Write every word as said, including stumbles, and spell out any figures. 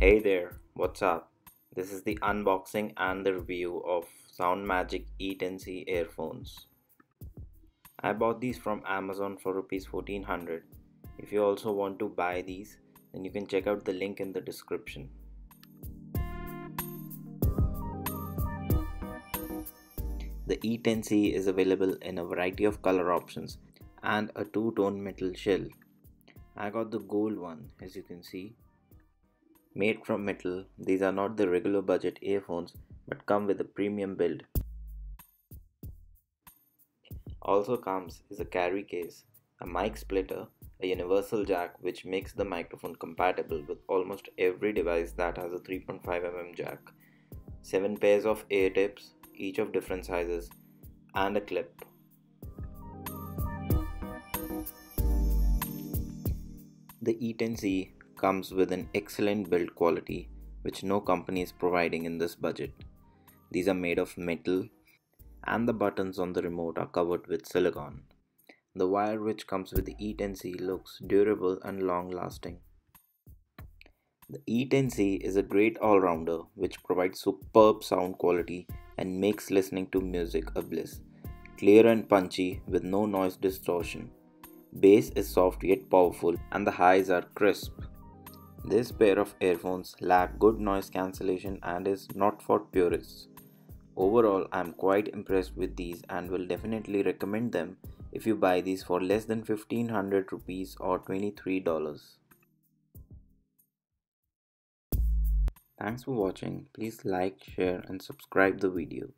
Hey there, what's up? This is the unboxing and the review of Soundmagic E ten C earphones. I bought these from Amazon for rupees fourteen hundred. If you also want to buy these, then you can check out the link in the description. The E ten C is available in a variety of color options and a two-tone metal shell. I got the gold one, as you can see. Made from metal, these are not the regular budget earphones but come with a premium build. Also comes is a carry case, a mic splitter, a universal jack which makes the microphone compatible with almost every device that has a three point five millimeter jack, seven pairs of ear tips, each of different sizes, and a clip. The E ten C comes with an excellent build quality which no company is providing in this budget. These are made of metal and the buttons on the remote are covered with silicone. The wire which comes with the E ten C looks durable and long lasting. The E ten C is a great all-rounder which provides superb sound quality and makes listening to music a bliss. Clear and punchy with no noise distortion. Bass is soft yet powerful and the highs are crisp. This pair of earphones lack good noise cancellation and is not for purists. Overall, I am quite impressed with these and will definitely recommend them if you buy these for less than fifteen hundred rupees or twenty-three dollars. Thanks for watching. Please like, share and subscribe the video.